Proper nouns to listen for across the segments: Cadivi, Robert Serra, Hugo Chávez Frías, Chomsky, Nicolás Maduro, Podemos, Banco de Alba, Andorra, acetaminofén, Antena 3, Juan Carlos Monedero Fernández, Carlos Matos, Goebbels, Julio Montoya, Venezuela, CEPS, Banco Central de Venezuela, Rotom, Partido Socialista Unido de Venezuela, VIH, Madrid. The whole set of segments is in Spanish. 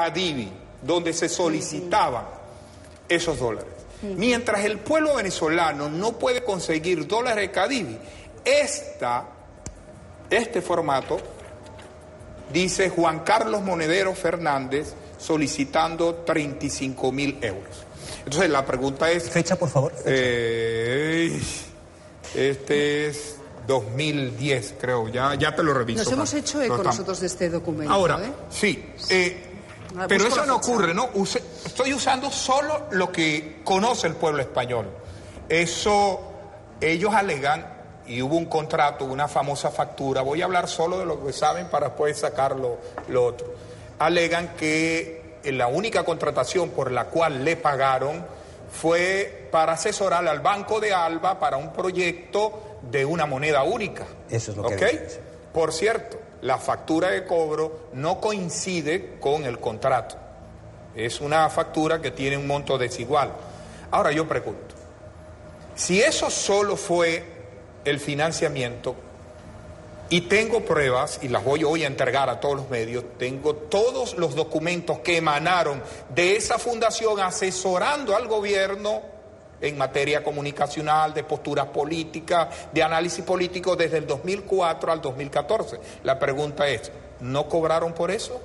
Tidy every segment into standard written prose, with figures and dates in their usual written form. Cadivi, donde se solicitaban esos dólares. Mientras el pueblo venezolano no puede conseguir dólares de Cadivi, este formato dice Juan Carlos Monedero Fernández solicitando 35.000 euros. Entonces la pregunta es... Fecha, por favor. Fecha. Este es 2010, creo. Ya te lo reviso. Nos hemos hecho eco nosotros de este documento. Ahora, sí. Pero eso no ocurre, ¿no? Estoy usando solo lo que conoce el pueblo español. Eso, ellos alegan, y hubo un contrato, una famosa factura. Voy a hablar solo de lo que saben para después sacar lo otro. Alegan que la única contratación por la cual le pagaron fue para asesorar al Banco de Alba para un proyecto de una moneda única. Eso es lo que dice. Por cierto, la factura de cobro no coincide con el contrato. Es una factura que tiene un monto desigual. Ahora yo pregunto, si eso solo fue el financiamiento, y tengo pruebas, y las voy hoy a entregar a todos los medios, tengo todos los documentos que emanaron de esa fundación asesorando al gobierno en materia comunicacional, de posturas políticas, de análisis político desde el 2004 al 2014. La pregunta es, ¿no cobraron por eso?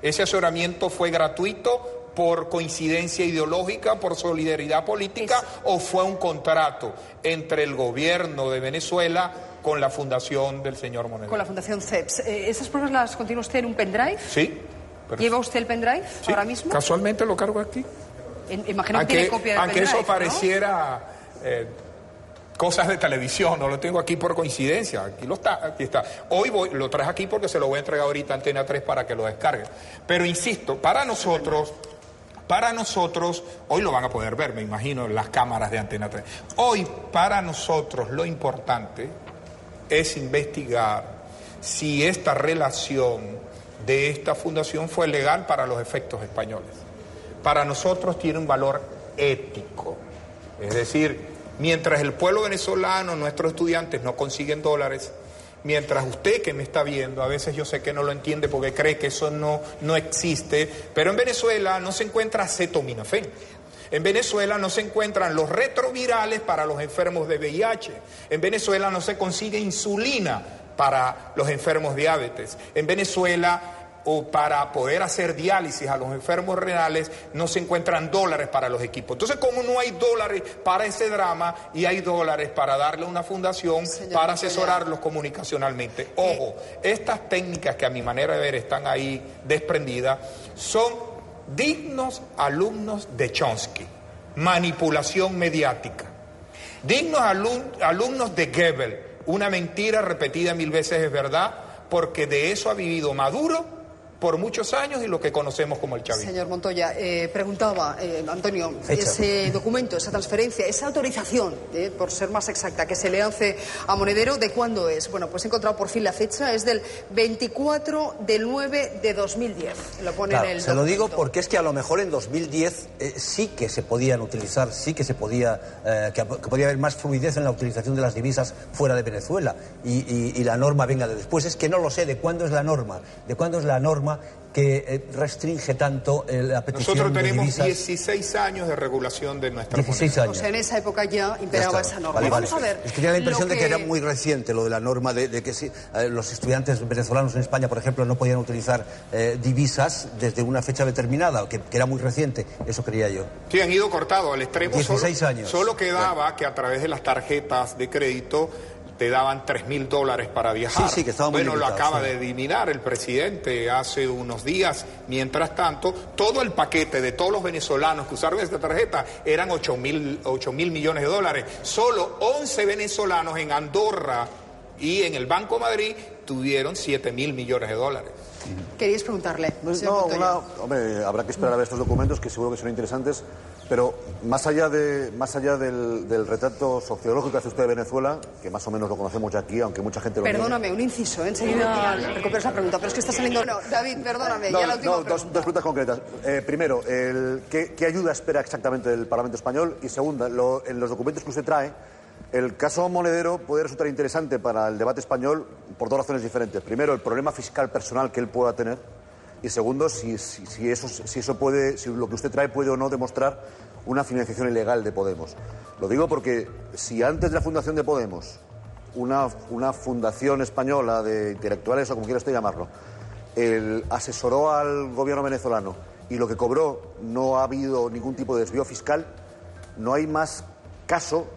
¿Ese asesoramiento fue gratuito por coincidencia ideológica, por solidaridad política, o fue un contrato entre el gobierno de Venezuela con la fundación del señor Monedero? Con la fundación CEPS. ¿Esas pruebas las contiene usted en un pendrive? Sí. ¿Lleva usted el pendrive ahora mismo? Casualmente lo cargo aquí. Imagino que tiene copia del pendrive, aunque eso pareciera cosas de televisión, no lo tengo aquí por coincidencia. Aquí está. Hoy lo traje aquí porque se lo voy a entregar ahorita a Antena 3 para que lo descargue. Pero insisto, para nosotros, hoy lo van a poder ver, me imagino, en las cámaras de Antena 3. Hoy, para nosotros, lo importante es investigar si esta relación de esta fundación fue legal para los efectos españoles. Para nosotros tiene un valor ético. Es decir, mientras el pueblo venezolano, nuestros estudiantes no consiguen dólares, mientras usted que me está viendo, a veces yo sé que no lo entiende porque cree que eso no existe, pero en Venezuela no se encuentra acetaminofén. En Venezuela no se encuentran los retrovirales para los enfermos de VIH. En Venezuela no se consigue insulina para los enfermos de diabetes. En Venezuela, o para poder hacer diálisis a los enfermos renales, no se encuentran dólares para los equipos. Entonces, como no hay dólares para ese drama y hay dólares para darle a una fundación para asesorarlos comunicacionalmente. Ojo, estas técnicas que a mi manera de ver están ahí desprendidas son dignos alumnos de Chomsky, manipulación mediática. Dignos alumnos de Goebbels, una mentira repetida 1000 veces es verdad, porque de eso ha vivido Maduro por muchos años y lo que conocemos como el chavismo. Señor Montoya, preguntaba, Antonio, ese documento, esa transferencia, esa autorización, por ser más exacta, que se le hace a Monedero, ¿de cuándo es? Bueno, pues he encontrado por fin la fecha, es del 24 del 9 de 2010. Lo pone en el documento. Se lo digo porque es que a lo mejor en 2010 sí que se podían utilizar, sí que se podía, que podía haber más fluidez en la utilización de las divisas fuera de Venezuela y la norma venga de después. Es que no lo sé, ¿de cuándo es la norma? ¿De cuándo es la norma que restringe tanto la petición de divisas? Nosotros tenemos 16 años de regulación de nuestra moneda. O sea, en esa época ya imperaba esa norma. Vale, vamos a ver. Es que tenía la impresión de que era muy reciente lo de la norma de que los estudiantes venezolanos en España, por ejemplo, no podían utilizar divisas desde una fecha determinada, que era muy reciente, eso creía yo. Sí, han ido cortado al extremo. 16 años. Solo quedaba que a través de las tarjetas de crédito te daban $3.000 para viajar. Sí, que estaba muy limitado, lo acaba de eliminar el presidente hace unos días. Mientras tanto, todo el paquete de todos los venezolanos que usaron esta tarjeta eran 8.000 millones de dólares. Solo 11 venezolanos en Andorra y en el Banco de Madrid tuvieron 7.000 millones de dólares. ¿Queríais preguntarle? Pues hombre, habrá que esperar a ver estos documentos, que seguro que son interesantes, pero más allá del retrato sociológico que hace usted de Venezuela, que más o menos lo conocemos ya aquí, aunque mucha gente lo... Perdóname, un inciso, enseguida recupero esa pregunta, pero es que está saliendo... No, David, perdóname, ya la última pregunta. Dos preguntas concretas. Primero, ¿qué ayuda espera exactamente del Parlamento Español? Y segunda, en los documentos que usted trae, el caso Monedero puede resultar interesante para el debate español por dos razones diferentes. Primero, el problema fiscal personal que él pueda tener. Y segundo, si lo que usted trae puede o no demostrar una financiación ilegal de Podemos. Lo digo porque si antes de la fundación de Podemos, una fundación española de intelectuales o como quiera usted llamarlo, asesoró al gobierno venezolano y lo que cobró no ha habido ningún tipo de desvío fiscal, no hay más caso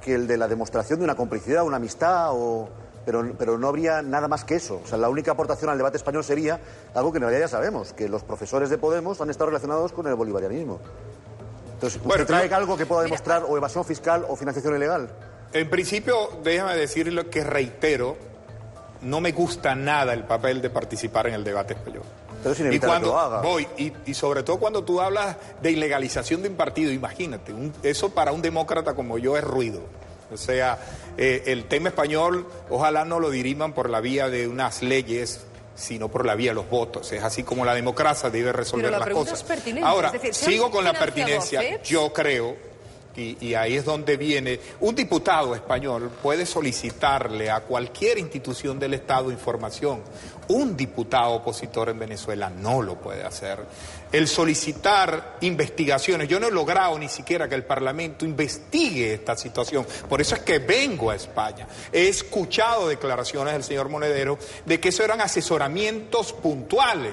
que el de la demostración de una complicidad, una amistad o... Pero no habría nada más que eso. O sea, la única aportación al debate español sería algo que en realidad ya sabemos, que los profesores de Podemos han estado relacionados con el bolivarianismo. Entonces, ¿usted trae algo que pueda demostrar o evasión fiscal o financiación ilegal? En principio, déjame decir lo que reitero, no me gusta nada el papel de participar en el debate español. Pero es inevitable que lo haga. Y sobre todo cuando tú hablas de ilegalización de un partido, imagínate, eso para un demócrata como yo es ruido. O sea, el tema español, ojalá no lo diriman por la vía de unas leyes, sino por la vía de los votos. Es así como la democracia debe resolver las cosas. Ahora, sigo con la pertinencia. Yo creo, y ahí es donde viene, un diputado español puede solicitarle a cualquier institución del Estado información. Un diputado opositor en Venezuela no lo puede hacer. El solicitar investigaciones. Yo no he logrado ni siquiera que el Parlamento investigue esta situación. Por eso es que vengo a España. He escuchado declaraciones del señor Monedero de que eso eran asesoramientos puntuales.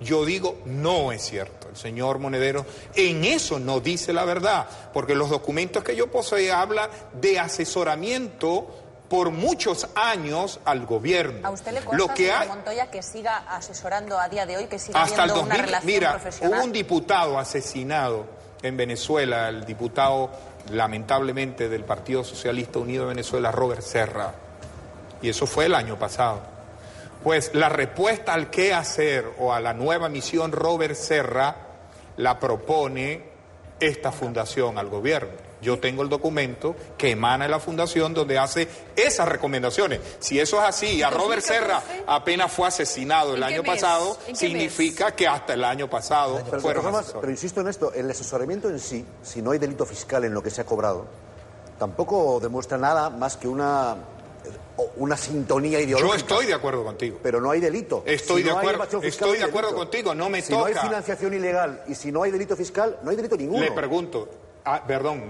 Yo digo, no es cierto. El señor Monedero en eso no dice la verdad, porque los documentos que yo poseo hablan de asesoramiento por muchos años al gobierno. ¿A usted le consta, señor Montoya, que siga asesorando a día de hoy, que siga habiendo una relación profesional? Mira, hubo un diputado asesinado en Venezuela, el diputado, lamentablemente, del Partido Socialista Unido de Venezuela, Robert Serra, y eso fue el año pasado. Pues la respuesta al qué hacer o a la nueva misión Robert Serra la propone esta fundación al gobierno. Yo tengo el documento que emana de la fundación donde hace esas recomendaciones. Si eso es así, a Robert Serra apenas fue asesinado el año pasado, significa que hasta el año pasado fueron asesores. Pero insisto en esto, el asesoramiento en sí, si no hay delito fiscal en lo que se ha cobrado, tampoco demuestra nada más que una sintonía ideológica. Yo estoy de acuerdo contigo. Pero no hay delito. Estoy de acuerdo contigo, no me toca. Si no hay financiación ilegal y si no hay delito fiscal, no hay delito ninguno. Le pregunto,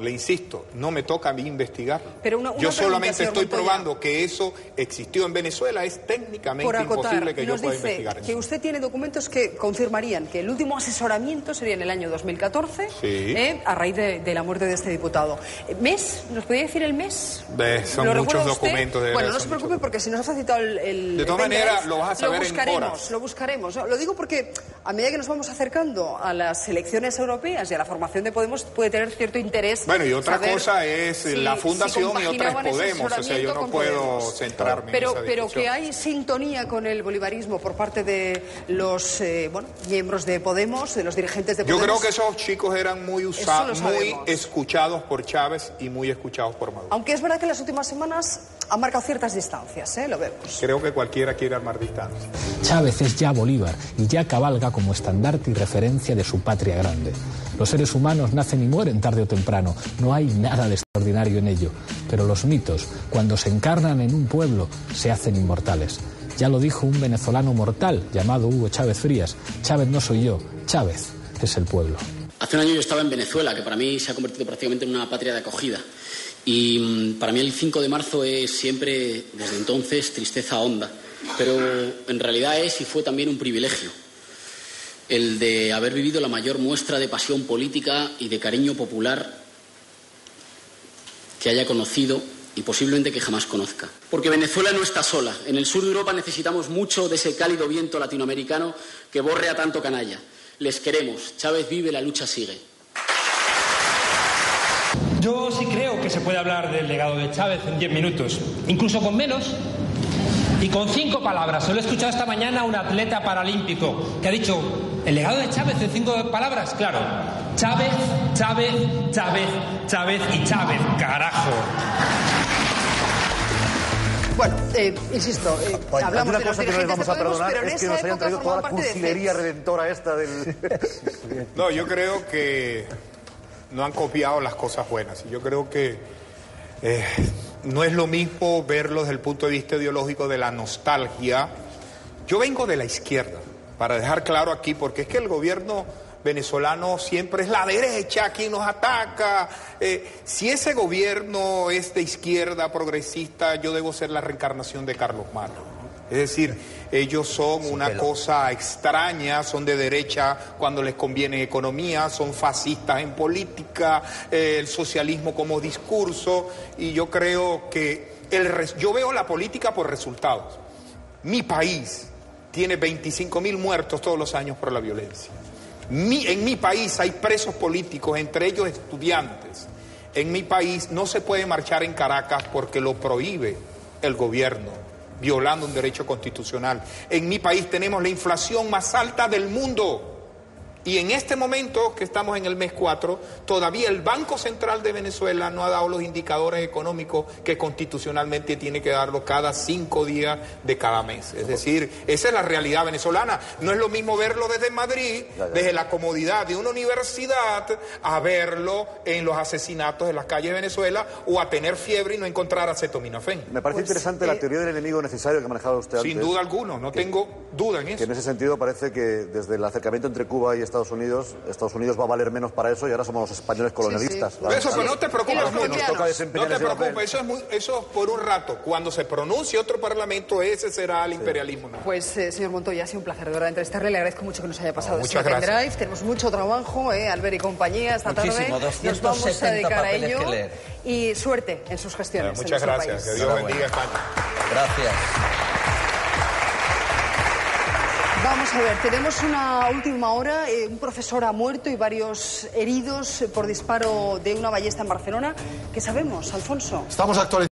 le insisto, no me toca a mí investigar. Pero yo solamente estoy probando que eso existió en Venezuela. Es técnicamente imposible que yo pueda investigar eso. Que usted tiene documentos que confirmarían que el último asesoramiento sería en el año 2014, a raíz de la muerte de este diputado. ¿Mes? ¿Nos podría decir el mes? Son muchos documentos. Bueno, no se preocupe porque si nos ha citado el... De todas maneras, lo vas a saber en horas. Lo buscaremos. Lo digo porque a medida que nos vamos acercando a las elecciones europeas y a la formación de Podemos, puede tener cierto interés. Bueno, y otra cosa es la fundación y otra es Podemos, o sea, yo no puedo centrarme en esa discusión. Pero que hay sintonía con el bolivarismo por parte de los miembros de Podemos, de los dirigentes de Podemos. Yo creo que esos chicos eran muy usados, muy escuchados por Chávez y muy escuchados por Maduro. Aunque es verdad que en las últimas semanas ha marcado ciertas distancias, lo vemos. Creo que cualquiera quiere armar distancias. Chávez es ya Bolívar y ya cabalga como estandarte y referencia de su patria grande. Los seres humanos nacen y mueren tarde o temprano, no hay nada de extraordinario en ello, pero los mitos, cuando se encarnan en un pueblo, se hacen inmortales. Ya lo dijo un venezolano mortal llamado Hugo Chávez Frías, Chávez no soy yo, Chávez es el pueblo. Hace un año yo estaba en Venezuela, que para mí se ha convertido prácticamente en una patria de acogida. Y para mí el 5 de marzo es siempre, desde entonces, tristeza honda. Pero en realidad es y fue también un privilegio. El de haber vivido la mayor muestra de pasión política y de cariño popular que haya conocido y posiblemente que jamás conozca. Porque Venezuela no está sola. En el sur de Europa necesitamos mucho de ese cálido viento latinoamericano que borre a tanto canalla. Les queremos. Chávez vive, la lucha sigue. Yo sí creo que se puede hablar del legado de Chávez en 10 minutos, incluso con menos y con 5 palabras. Solo he escuchado esta mañana a un atleta paralímpico que ha dicho: el legado de Chávez en 5 palabras, claro. Chávez, Chávez, Chávez, Chávez y Chávez, carajo. Bueno, insisto, hablamos de los dirigentes de Podemos, pero en esa época formaban parte de CEPS. Es que nos hayan traído toda la cursilería redentora esta del... No, yo creo que no han copiado las cosas buenas. Yo creo que no es lo mismo verlo desde el punto de vista ideológico de la nostalgia. Yo vengo de la izquierda. para dejar claro aquí, porque es que el gobierno venezolano siempre es la derecha quien nos ataca. Si ese gobierno es de izquierda progresista, yo debo ser la reencarnación de Carlos Matos. Es decir, ellos son una cosa extraña, son de derecha cuando les conviene economía, son fascistas en política, el socialismo como discurso, y yo creo que yo veo la política por resultados. Mi país tiene 25.000 muertos todos los años por la violencia. En mi país hay presos políticos, entre ellos estudiantes. En mi país no se puede marchar en Caracas porque lo prohíbe el gobierno, violando un derecho constitucional. En mi país tenemos la inflación más alta del mundo. Y en este momento, que estamos en el mes 4, todavía el Banco Central de Venezuela no ha dado los indicadores económicos que constitucionalmente tiene que darlos cada 5 días de cada mes. Es decir, esa es la realidad venezolana. No es lo mismo verlo desde Madrid, desde la comodidad de una universidad, a verlo en los asesinatos en las calles de Venezuela o a tener fiebre y no encontrar acetaminofén. Me parece interesante la teoría del enemigo necesario que manejaba usted antes. Sin duda alguna, no tengo duda en eso. Que en ese sentido parece que desde el acercamiento entre Cuba y Estados Unidos va a valer menos para eso, y ahora somos los españoles colonialistas. Sí, sí. Eso, pero no te preocupes, eso es por un rato. Cuando se pronuncie otro parlamento, ese será el imperialismo. Sí. Pues, señor Montoya, ha sido un placer de verdad entrevistarle. Le agradezco mucho que nos haya pasado este drive. Tenemos mucho trabajo, Albert y compañía, esta tarde. Nos vamos a dedicar a ello. Y suerte en sus gestiones. Muchas gracias. Que Dios bendiga España. Gracias. Vamos a ver, tenemos una última hora. Un profesor ha muerto y varios heridos por disparo de una ballesta en Barcelona. ¿Qué sabemos, Alfonso? Estamos actualizando.